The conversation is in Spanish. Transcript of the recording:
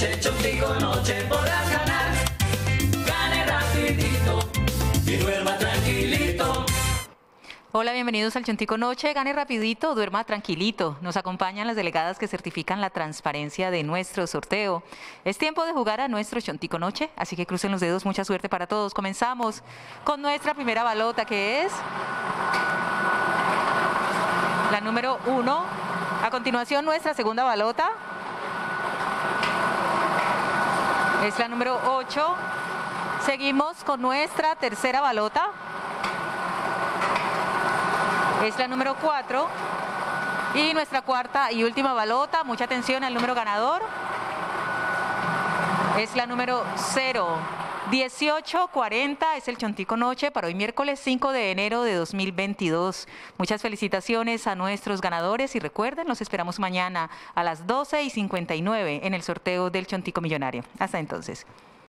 noche, Chontico Noche podrás ganar. Gane rapidito y duerma tranquilito. Hola, bienvenidos al Chontico Noche. Gane rapidito, duerma tranquilito. Nos acompañan las delegadas que certifican la transparencia de nuestro sorteo. Es tiempo de jugar a nuestro Chontico Noche, así que crucen los dedos. Mucha suerte para todos. Comenzamos con nuestra primera balota, que es la número 1. A continuación, nuestra segunda balota es la número 8. Seguimos con nuestra tercera balota. Es la número 4 y nuestra cuarta y última balota, mucha atención al número ganador, es la número 0. 18:40 es el Chontico Noche para hoy miércoles 5 de enero de 2022. Muchas felicitaciones a nuestros ganadores y recuerden, los esperamos mañana a las 12:59 en el sorteo del Chontico Millonario. Hasta entonces.